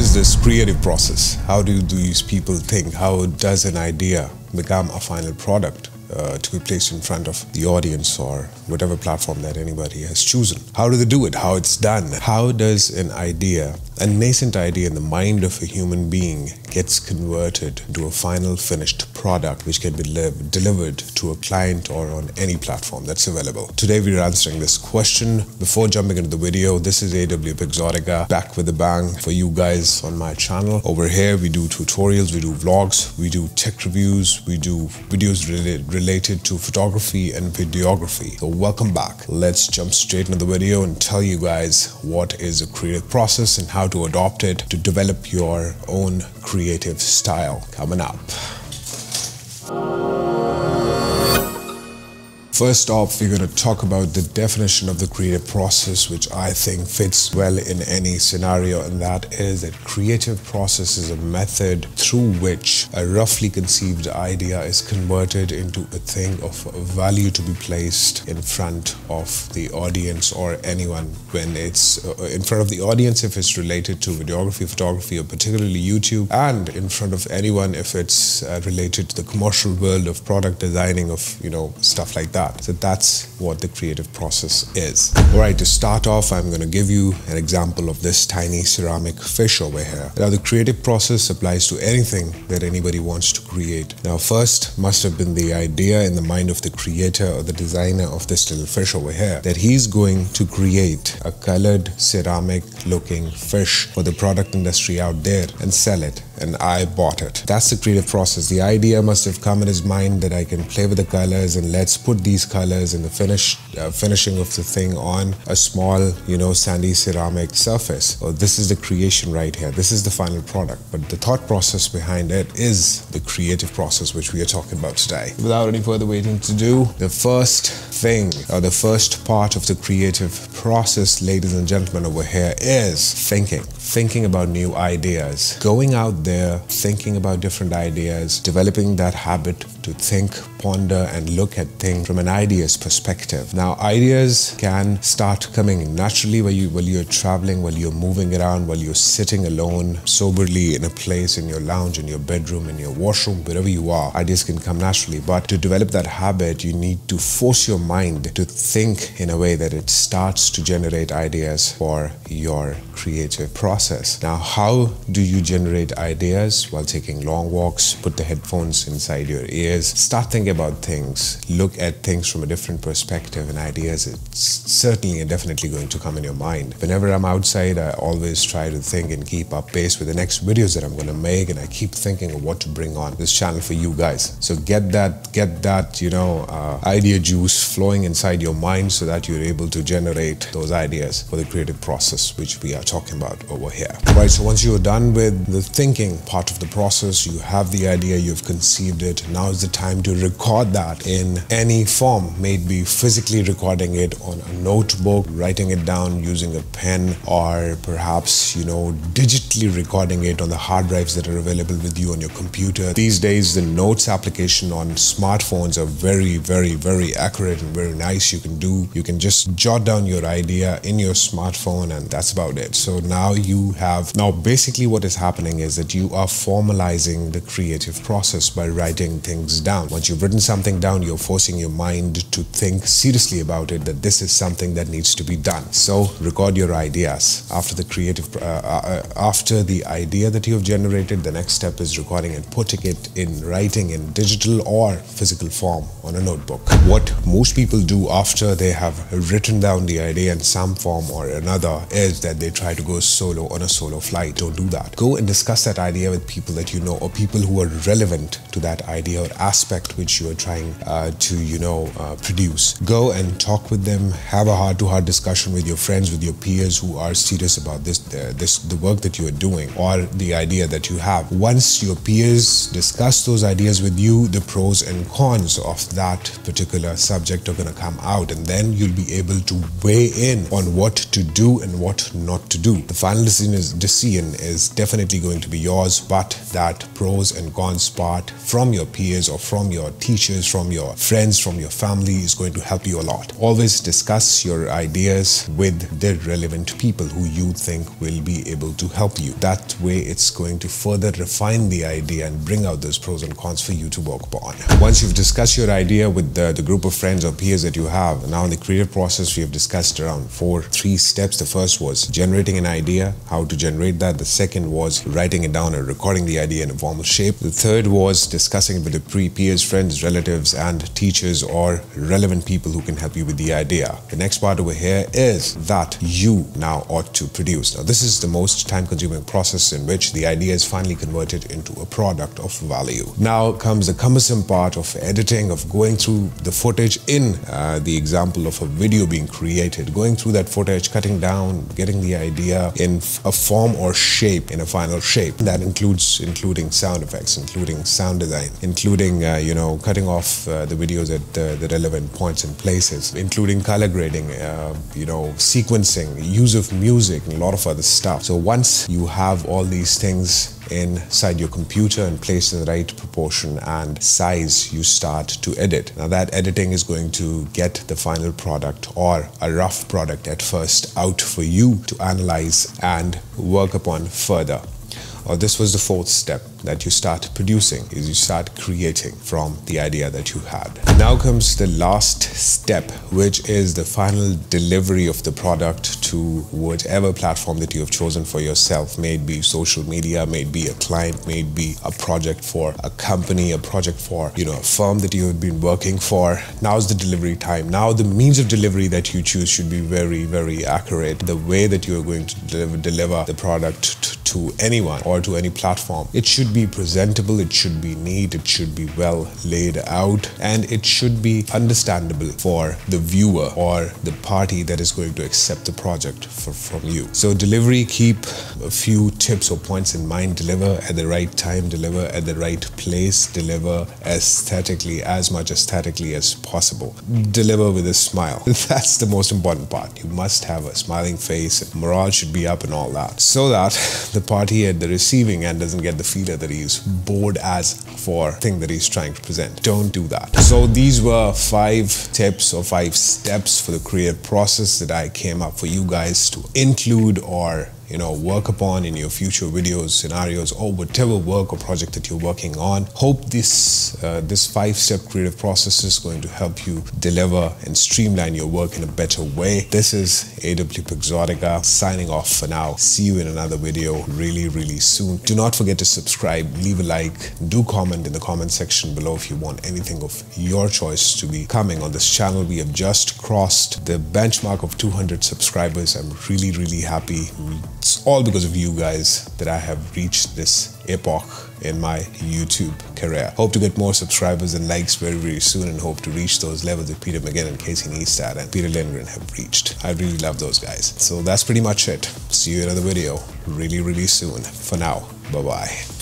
is this creative process? How do these people think? How does an idea become a final product to be placed in front of the audience or whatever platform that anybody has chosen? How do they do it? How it's done? How does an idea, a nascent idea in the mind of a human being, gets converted into a final finished product which can be delivered to a client or on any platform that's available? Today we're answering this question. Before jumping into the video, this is AW.Pixotica, back with a bang for you guys on my channel. Over here we do tutorials, we do vlogs, we do tech reviews, we do videos related to photography and videography. So welcome back. Let's jump straight into the video and tell you guys what is a creative process and how to adopt it to develop your own creative style. Coming up. First off, we're going to talk about the definition of the creative process, which I think fits well in any scenario, and that is that creative process is a method through which a roughly conceived idea is converted into a thing of value to be placed in front of the audience or anyone. When it's in front of the audience, if it's related to videography, photography, or particularly YouTube, and in front of anyone if it's related to the commercial world of product designing, of, you know, stuff like that. So that's what the creative process is. All right, to start off, I'm going to give you an example of this tiny ceramic fish over here. Now, the creative process applies to anything that anybody wants to create. Now, first must have been the idea in the mind of the creator or the designer of this little fish over here, that he's going to create a colored ceramic looking fish for the product industry out there and sell it. And I bought it. That's the creative process. The idea must have come in his mind that I can play with the colors and let's put these colors in the finishing of the thing on a small, you know, sandy ceramic surface. So this is the creation right here. This is the final product. But the thought process behind it is the creative process, which we are talking about today. Without any further waiting to do, the first thing or the first part of the creative process, ladies and gentlemen, over here is thinking. Thinking about new ideas. Going out there, thinking about different ideas, developing that habit to think, ponder, and look at things from an idea's perspective. Now, ideas can start coming naturally while you're traveling, while you're moving around, while you're sitting alone, soberly in a place, in your lounge, in your bedroom, in your washroom, wherever you are. Ideas can come naturally, but to develop that habit, you need to force your mind to think in a way that it starts to generate ideas for your creative process. Now, how do you generate ideas? While taking long walks, put the headphones inside your ears, start thinking about things, look at things from a different perspective, and ideas it's certainly and definitely going to come in your mind. Whenever I'm outside, I always try to think and keep up pace with the next videos that I'm going to make, and I keep thinking of what to bring on this channel for you guys. So get that you know, idea juice flowing inside your mind so that you're able to generate those ideas for the creative process which we are talking about over here. Right, so once you're done with the thinking part of the process, you have the idea, you've conceived it, now is the time to record that in any form, maybe physically recording it on a notebook, writing it down using a pen, or perhaps, you know, digitally recording it on the hard drives that are available with you on your computer. These days, the notes application on smartphones are very, very, very accurate and very nice. You can just jot down your idea in your smartphone, and that's about it. So now you have, now basically what is happening is that you are formalizing the creative process by writing things down. Once you've written something down, you're forcing your mind to think seriously about it, that this is something that needs to be done. So record your ideas. After the idea that you've generated, the next step is recording and putting it in writing in digital or physical form on a notebook. What most people do after they have written down the idea in some form or another is that they try to go solo on a solo flight. Don't do that. Go and discuss that idea with people that you know, or people who are relevant to that idea or aspect which you are trying to, you know, produce. Go and talk with them. Have a heart-to-heart discussion with your friends, with your peers who are serious about the work that you are doing or the idea that you have. Once your peers discuss those ideas with you, the pros and cons of that particular subject are going to come out, and then you'll be able to weigh in on what to do and what not to do. The final decision is definitely going to be yours, but that pros and cons part from your peers or from your teachers, from your friends, from your family is going to help you a lot. Always discuss your ideas with the relevant people who you think will be able to help you. That way it's going to further refine the idea and bring out those pros and cons for you to work upon. Once you've discussed your idea with the group of friends or peers that you have, now in the creative process we have discussed around three steps. The first was generating an idea, how to generate that. The second was writing it down and recording the idea in a formal shape. The third was discussing it with the peers, friends, relatives and teachers or relevant people who can help you with the idea. The next part over here is that you now ought to produce. Now this is the most time-consuming process in which the idea is finally converted into a product of value. Now comes the cumbersome part of editing, of going through the footage in the example of a video being created, going through that footage, cutting down, getting the idea in a form or shape, in a final shape. That includes including sound effects, including sound design, including cutting off the videos at the relevant points and places, including color grading, sequencing, use of music and a lot of other stuff. So once you have all these things inside your computer and placed in the right proportion and size, you start to edit. Now that editing is going to get the final product or a rough product at first out for you to analyze and work upon further. This was the fourth step, that you start producing, is you start creating from the idea that you had. Now comes the last step, which is the final delivery of the product to whatever platform that you have chosen for yourself, may it be social media, may it be a client, may it be a project for a company, a project for a firm that you have been working for. Now's the delivery time. Now the means of delivery that you choose should be very, very accurate. The way that you are going to deliver the product to anyone or to any platform, it should be presentable, it should be neat, it should be well laid out, and it should be understandable for the viewer or the party that is going to accept the project from you. So delivery, keep a few tips or points in mind. Deliver at the right time, deliver at the right place, deliver aesthetically, as much aesthetically as possible. Deliver with a smile. That's the most important part. You must have a smiling face, morale should be up and all that, so that the party at the receiving end doesn't get the feeler that he's bored as for the thing that he's trying to present. Don't do that. So these were 5 tips or 5 steps for the creative process that I came up for you guys to include or work upon in your future videos, scenarios, or whatever work or project that you're working on. Hope this 5-step creative process is going to help you deliver and streamline your work in a better way. This is AW.Pixotica signing off for now. See you in another video really, really soon. Do not forget to subscribe, leave a like, do comment in the comment section below if you want anything of your choice to be coming on this channel. We have just crossed the benchmark of 200 subscribers. I'm really, really happy. It's all because of you guys that I have reached this epoch in my YouTube career. Hope to get more subscribers and likes very, very soon, and hope to reach those levels that Peter McGeown and Casey Neistat and Peter Lindgren have reached. I really love those guys. So that's pretty much it. See you in another video really, really soon. For now, bye-bye.